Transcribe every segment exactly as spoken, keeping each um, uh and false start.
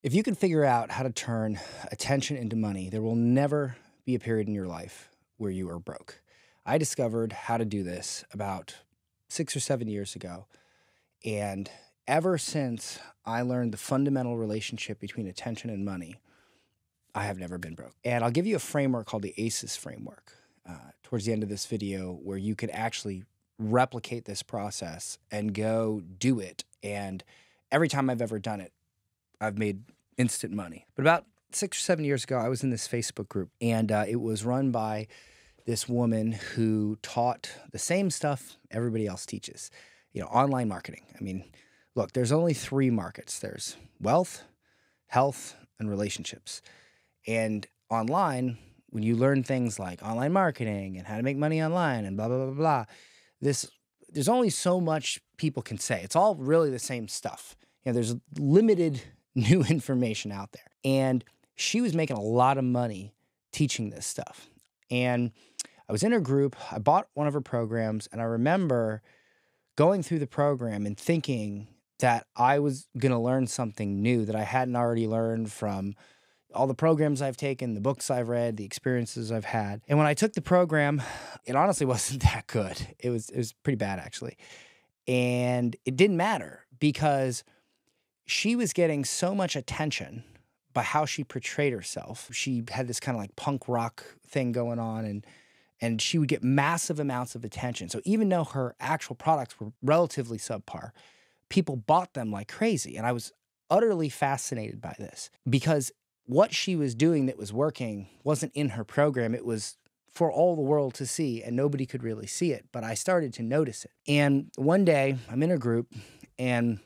If you can figure out how to turn attention into money, there will never be a period in your life where you are broke. I discovered how to do this about six or seven years ago. And ever since I learned the fundamental relationship between attention and money, I have never been broke. And I'll give you a framework called the ACES framework uh, towards the end of this video, where you can actually replicate this process and go do it. And every time I've ever done it, I've made instant money. But about six or seven years ago, I was in this Facebook group, and uh, it was run by this woman who taught the same stuff everybody else teaches. You know, online marketing. I mean, look, there's only three markets. There's wealth, health, and relationships. And online, when you learn things like online marketing and how to make money online and blah, blah, blah, blah, this, there's only so much people can say. It's all really the same stuff. You know, there's limited new information out there. And she was making a lot of money teaching this stuff. And I was in her group, I bought one of her programs, and I remember going through the program and thinking that I was going to learn something new that I hadn't already learned from all the programs I've taken, the books I've read, the experiences I've had. And when I took the program, it honestly wasn't that good. It was, it was pretty bad, actually. And it didn't matter, because she was getting so much attention by how she portrayed herself. She had this kind of like punk rock thing going on, and and she would get massive amounts of attention. So even though her actual products were relatively subpar, people bought them like crazy. And I was utterly fascinated by this, because what she was doing that was working wasn't in her program. It was for all the world to see, and nobody could really see it. But I started to notice it. And one day I'm in a group, and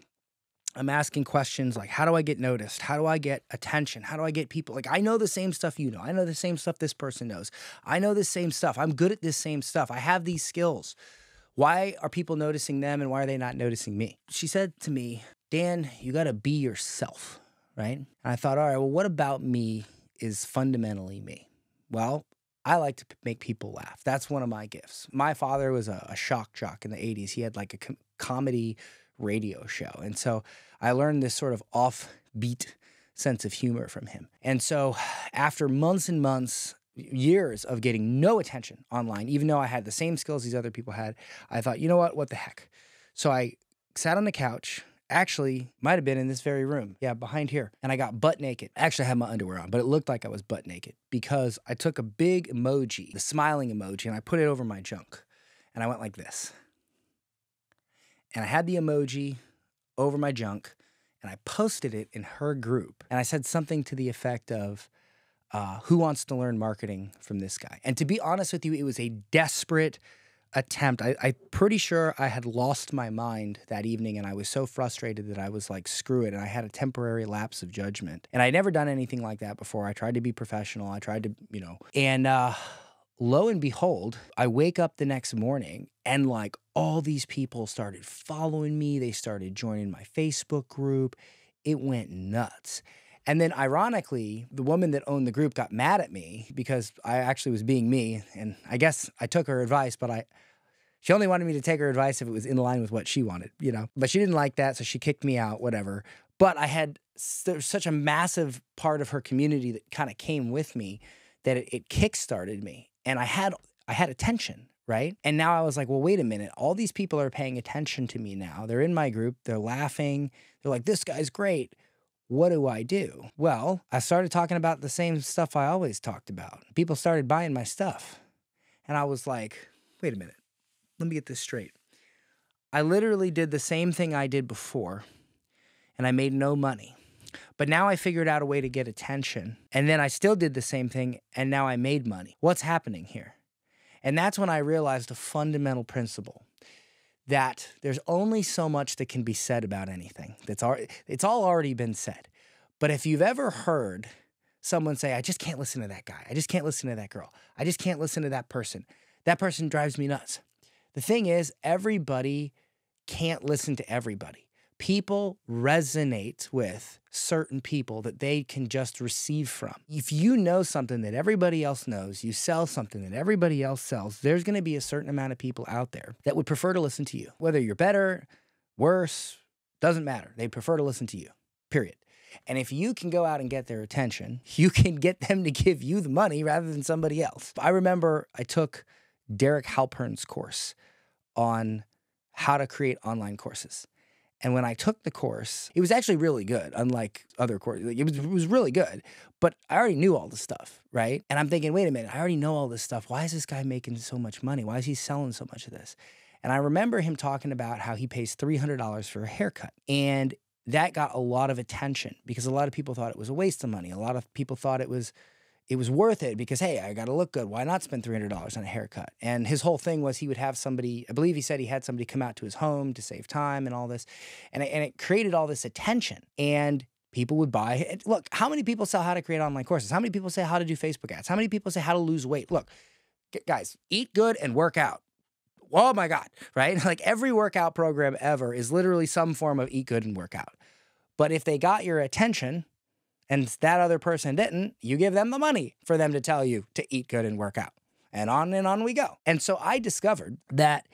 I'm asking questions like, how do I get noticed? How do I get attention? How do I get people? Like, I know the same stuff you know. I know the same stuff this person knows. I know the same stuff. I'm good at this same stuff. I have these skills. Why are people noticing them, and why are they not noticing me? She said to me, Dan, you got to be yourself, right? And I thought, all right, well, what about me is fundamentally me? Well, I like to make people laugh. That's one of my gifts. My father was a, a shock jock in the eighties. He had like a com comedy radio show. And so I learned this sort of offbeat sense of humor from him. And so after months and months, years of getting no attention online, even though I had the same skills these other people had, I thought, you know what, what the heck? So I sat on the couch, actually might have been in this very room, yeah, behind here, and I got butt naked. Actually, I had my underwear on, but it looked like I was butt naked, because I took a big emoji, the smiling emoji, and I put it over my junk, and I went like this. And I had the emoji over my junk, and I posted it in her group. And I said something to the effect of, uh, who wants to learn marketing from this guy? And to be honest with you, it was a desperate attempt. I, I'm pretty sure I had lost my mind that evening, and I was so frustrated that I was like, screw it. And I had a temporary lapse of judgment. And I'd never done anything like that before. I tried to be professional. I tried to, you know, and uh, lo and behold, I wake up the next morning, and like all these people started following me. They started joining my Facebook group. It went nuts. And then ironically, the woman that owned the group got mad at me because I actually was being me. And I guess I took her advice, but I, she only wanted me to take her advice if it was in line with what she wanted, you know. But she didn't like that, so she kicked me out, whatever. But I had such a massive part of her community that kind of came with me that it, it kickstarted me. And I had, I had attention, right? And now I was like, well, wait a minute. All these people are paying attention to me now. They're in my group. They're laughing. They're like, this guy's great. What do I do? Well, I started talking about the same stuff I always talked about. People started buying my stuff. And I was like, wait a minute. Let me get this straight. I literally did the same thing I did before, and I made no money. But now I figured out a way to get attention, and then I still did the same thing, and now I made money. What's happening here? And that's when I realized a fundamental principle, that there's only so much that can be said about anything. That's all, it's all already been said. But if you've ever heard someone say, I just can't listen to that guy. I just can't listen to that girl. I just can't listen to that person. That person drives me nuts. The thing is, everybody can't listen to everybody. People resonate with certain people that they can just receive from. If you know something that everybody else knows, you sell something that everybody else sells, there's going to be a certain amount of people out there that would prefer to listen to you. Whether you're better, worse, doesn't matter. They prefer to listen to you, period. And if you can go out and get their attention, you can get them to give you the money rather than somebody else. I remember I took Derek Halpern's course on how to create online courses. And when I took the course, it was actually really good, unlike other courses. It was, it was really good, but I already knew all this stuff, right? And I'm thinking, wait a minute, I already know all this stuff. Why is this guy making so much money? Why is he selling so much of this? And I remember him talking about how he pays three hundred dollars for a haircut. And that got a lot of attention because a lot of people thought it was a waste of money. A lot of people thought it was, it was worth it because, hey, I got to look good. Why not spend three hundred dollars on a haircut? And his whole thing was he would have somebody, I believe he said he had somebody come out to his home to save time and all this. And it, and it created all this attention. And people would buy it. Look, how many people sell how to create online courses? How many people say how to do Facebook ads? How many people say how to lose weight? Look, guys, eat good and work out. Oh my God, right? Like every workout program ever is literally some form of eat good and work out. But if they got your attention and that other person didn't, you give them the money for them to tell you to eat good and work out. And on and on we go. And so I discovered that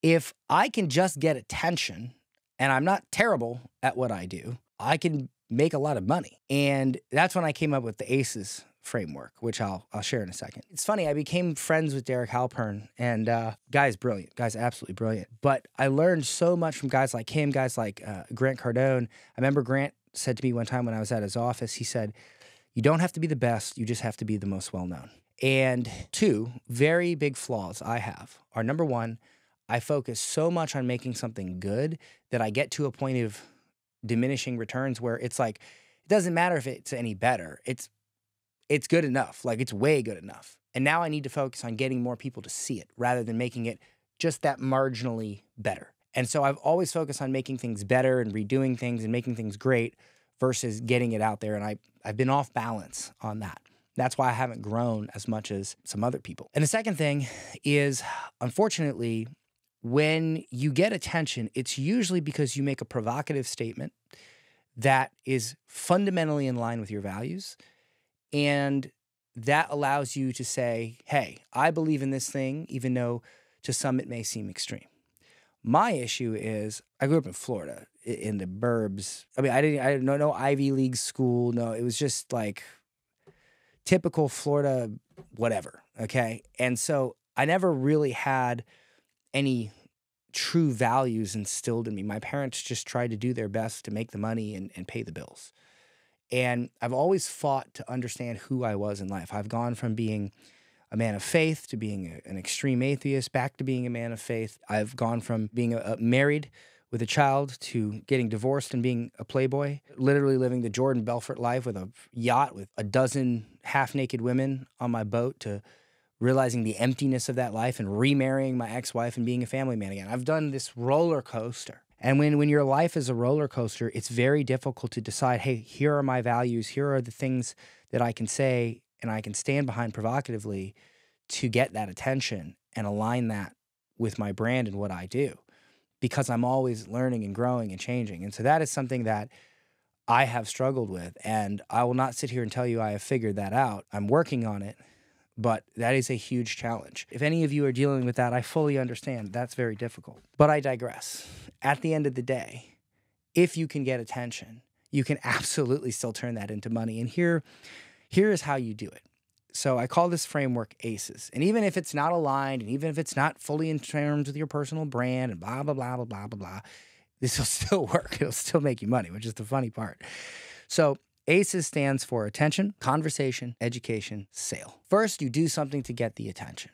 if I can just get attention and I'm not terrible at what I do, I can make a lot of money. And that's when I came up with the ACES framework, which I'll, I'll share in a second. It's funny, I became friends with Derek Halpern, and uh, guy's brilliant, guy's absolutely brilliant. But I learned so much from guys like him, guys like uh, Grant Cardone. I remember Grant said to me one time when I was at his office, he said, you don't have to be the best, you just have to be the most well-known. And two very big flaws I have are, number one, I focus so much on making something good that I get to a point of diminishing returns where it's like, it doesn't matter if it's any better, it's It's good enough, like it's way good enough. And now I need to focus on getting more people to see it rather than making it just that marginally better. And so I've always focused on making things better and redoing things and making things great versus getting it out there. And I, I've been off balance on that. That's why I haven't grown as much as some other people. And the second thing is, unfortunately, when you get attention, it's usually because you make a provocative statement that is fundamentally in line with your values. And that allows you to say, hey, I believe in this thing, even though to some it may seem extreme. My issue is I grew up in Florida, in the burbs. I mean, I didn't, I didn't know, no Ivy League school. No, it was just like typical Florida whatever, okay? And so I never really had any true values instilled in me. My parents just tried to do their best to make the money and, and pay the bills. And I've always fought to understand who I was in life. I've gone from being a man of faith to being a, an extreme atheist, back to being a man of faith. I've gone from being a, a married with a child to getting divorced and being a playboy, literally living the Jordan Belfort life with a yacht with a dozen half-naked women on my boat, to realizing the emptiness of that life and remarrying my ex-wife and being a family man again. I've done this roller coaster. And when, when your life is a roller coaster, it's very difficult to decide, hey, here are my values, here are the things that I can say and I can stand behind provocatively to get that attention and align that with my brand and what I do, because I'm always learning and growing and changing. And so that is something that I have struggled with, and I will not sit here and tell you I have figured that out. I'm working on it, but that is a huge challenge. If any of you are dealing with that, I fully understand that's very difficult. But I digress. At the end of the day, if you can get attention, you can absolutely still turn that into money. And here, here is how you do it. So I call this framework ACES. And even if it's not aligned, and even if it's not fully in terms with your personal brand and blah, blah, blah, blah, blah, blah, blah, this will still work. It'll still make you money, which is the funny part. So ACES stands for attention, conversation, education, sale. First, you do something to get the attention.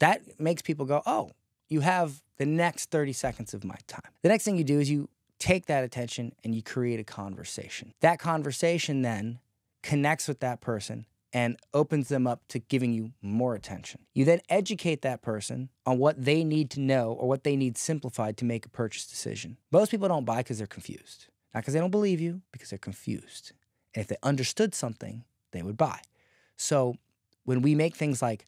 That makes people go, oh, you have the next thirty seconds of my time. The next thing you do is you take that attention and you create a conversation. That conversation then connects with that person and opens them up to giving you more attention. You then educate that person on what they need to know or what they need simplified to make a purchase decision. Most people don't buy because they're confused. Not because they don't believe you, because they're confused. And if they understood something, they would buy. So when we make things like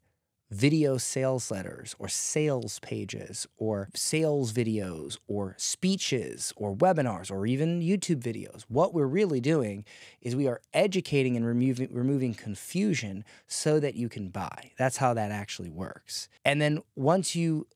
video sales letters or sales pages or sales videos or speeches or webinars or even YouTube videos, what we're really doing is we are educating and removing, removing confusion so that you can buy. That's how that actually works. And then once you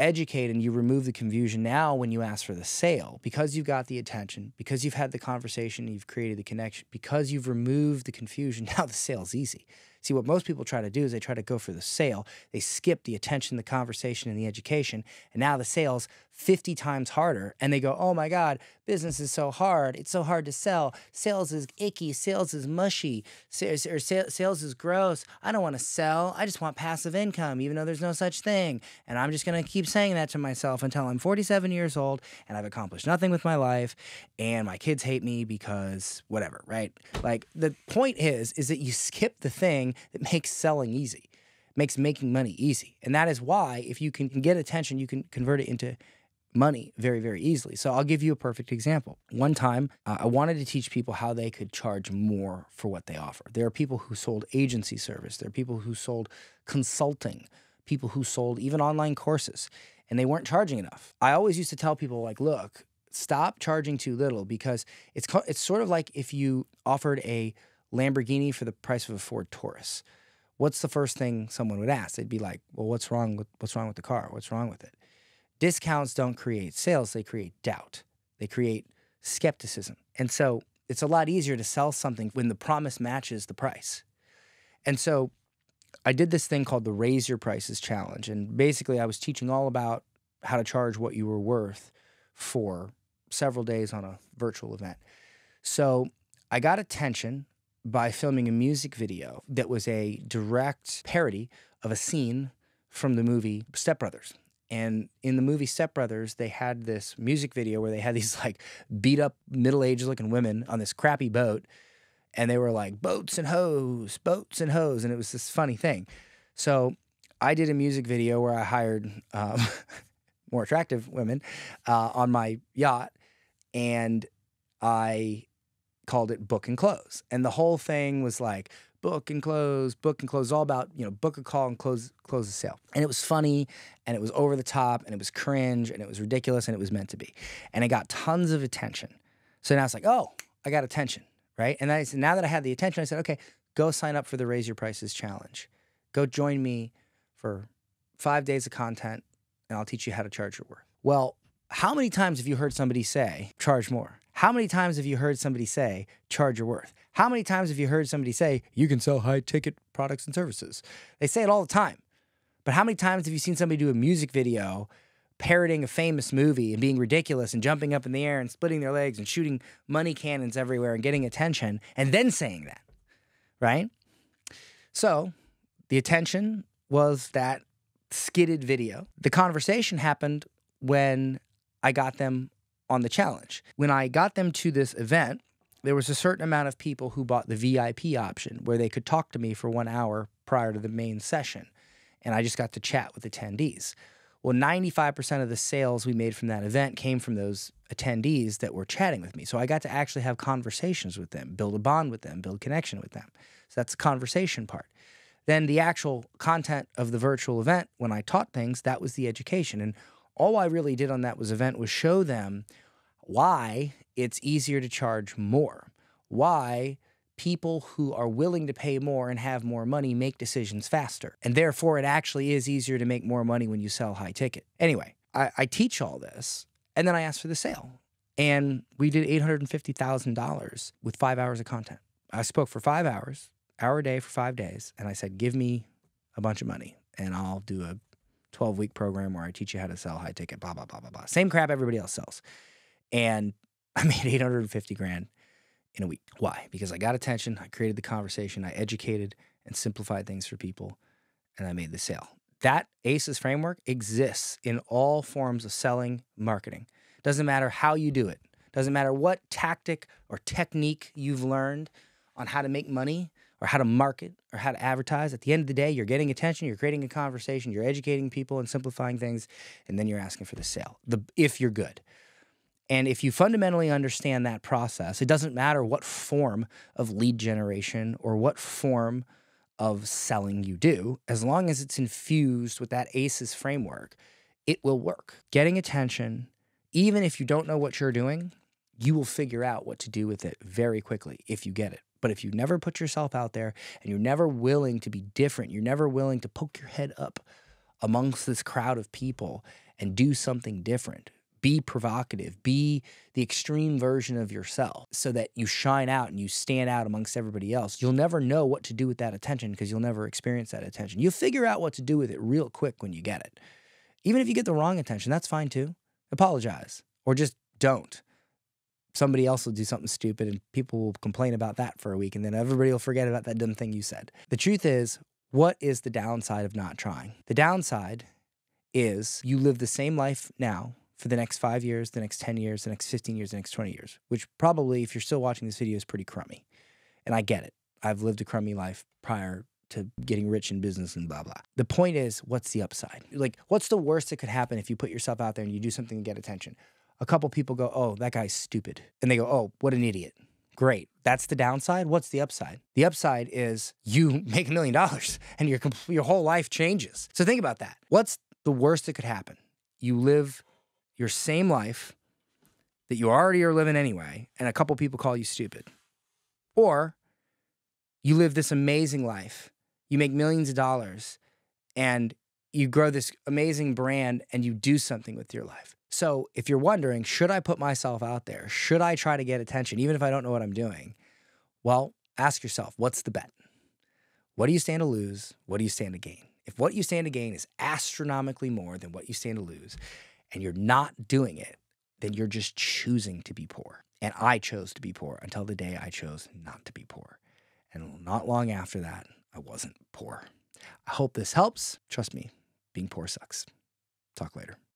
educate and you remove the confusion now when you ask for the sale, because you've got the attention, because you've had the conversation, you've created the connection, because you've removed the confusion, now the sale's easy. See, what most people try to do is they try to go for the sale. They skip the attention, the conversation, and the education, and now the sale's fifty times harder, and they go, oh my God, business is so hard. It's so hard to sell. Sales is icky. Sales is mushy. Sales, or sales is gross. I don't want to sell. I just want passive income, even though there's no such thing. And I'm just going to keep saying that to myself until I'm forty-seven years old, and I've accomplished nothing with my life, and my kids hate me because whatever, right? Like, the point is, is that you skip the thing that makes selling easy, makes making money easy. And that is why if you can get attention, you can convert it into money very, very easily. So I'll give you a perfect example. One time, uh, I wanted to teach people how they could charge more for what they offer. There are people who sold agency service. There are people who sold consulting, people who sold even online courses, and they weren't charging enough. I always used to tell people, like, look, stop charging too little, because it's, it's sort of like if you offered a Lamborghini for the price of a Ford Taurus. What's the first thing someone would ask? They'd be like, well, what's wrong with, what's wrong with the car? What's wrong with it? Discounts don't create sales. They create doubt. They create skepticism. And so it's a lot easier to sell something when the promise matches the price. And so I did this thing called the Raise Your Prices Challenge. And basically I was teaching all about how to charge what you were worth for several days on a virtual event. So I got attention by filming a music video that was a direct parody of a scene from the movie Step Brothers. And in the movie Step Brothers, they had this music video where they had these like beat up middle-aged looking women on this crappy boat. And they were like, boats and hoes, boats and hoes. And it was this funny thing. So I did a music video where I hired um, more attractive women uh, on my yacht, and I called it Book and Close. And the whole thing was like, book and close, book and close, all about, you know, book a call and close close the sale. And it was funny, and it was over the top, and it was cringe, and it was ridiculous, and it was meant to be. And it got tons of attention. So now it's like, oh, I got attention, right? And I said, now that I had the attention, I said, okay, go sign up for the Raise Your Prices Challenge. Go join me for five days of content, and I'll teach you how to charge your worth. Well, how many times have you heard somebody say, charge more? How many times have you heard somebody say, charge your worth? How many times have you heard somebody say, you can sell high-ticket products and services? They say it all the time. But how many times have you seen somebody do a music video parroting a famous movie and being ridiculous and jumping up in the air and splitting their legs and shooting money cannons everywhere and getting attention and then saying that, right? So the attention was that skidded video. The conversation happened when I got them on the challenge. When I got them to this event, there was a certain amount of people who bought the V I P option, where they could talk to me for one hour prior to the main session, and I just got to chat with attendees. Well, ninety-five percent of the sales we made from that event came from those attendees that were chatting with me. So I got to actually have conversations with them, build a bond with them, build connection with them. So that's the conversation part. Then the actual content of the virtual event, when I taught things, that was the education. And all I really did on that was event was show them why it's easier to charge more, why people who are willing to pay more and have more money make decisions faster. And therefore, it actually is easier to make more money when you sell high ticket. Anyway, I, I teach all this, and then I asked for the sale. And we did eight hundred fifty thousand dollars with five hours of content. I spoke for five hours, hour a day for five days, and I said, give me a bunch of money, and I'll do a twelve-week program where I teach you how to sell high ticket, blah, blah, blah, blah, blah. Same crap everybody else sells. And I made eight hundred fifty grand in a week. Why? Because I got attention, I created the conversation, I educated and simplified things for people, and I made the sale. That ACES framework exists in all forms of selling, marketing. Doesn't matter how you do it. Doesn't matter what tactic or technique you've learned on how to make money, or how to market, or how to advertise. At the end of the day, you're getting attention, you're creating a conversation, you're educating people and simplifying things, and then you're asking for the sale, the, if you're good. And if you fundamentally understand that process, it doesn't matter what form of lead generation or what form of selling you do, as long as it's infused with that ACES framework, it will work. Getting attention, even if you don't know what you're doing, you will figure out what to do with it very quickly if you get it. But if you never put yourself out there and you're never willing to be different, you're never willing to poke your head up amongst this crowd of people and do something different. Be provocative, be the extreme version of yourself so that you shine out and you stand out amongst everybody else. You'll never know what to do with that attention because you'll never experience that attention. You'll figure out what to do with it real quick when you get it. Even if you get the wrong attention, that's fine too. Apologize or just don't. Somebody else will do something stupid and people will complain about that for a week and then everybody will forget about that dumb thing you said. The truth is, what is the downside of not trying? The downside is you live the same life now for the next five years, the next ten years, the next fifteen years, the next twenty years, which probably, if you're still watching this video, is pretty crummy. And I get it. I've lived a crummy life prior to getting rich in business and blah, blah. The point is, what's the upside? Like, what's the worst that could happen if you put yourself out there and you do something to get attention? A couple people go, oh, that guy's stupid. And they go, oh, what an idiot. Great. That's the downside. What's the upside? The upside is you make a million dollars and your, your whole life changes. So think about that. What's the worst that could happen? You live your same life that you already are living anyway, and a couple people call you stupid. Or you live this amazing life, you make millions of dollars, and you grow this amazing brand and you do something with your life. So if you're wondering, should I put myself out there? Should I try to get attention, even if I don't know what I'm doing? Well, ask yourself, what's the bet? What do you stand to lose? What do you stand to gain? If what you stand to gain is astronomically more than what you stand to lose, and you're not doing it, then you're just choosing to be poor. And I chose to be poor until the day I chose not to be poor. And not long after that, I wasn't poor. I hope this helps. Trust me, being poor sucks. Talk later.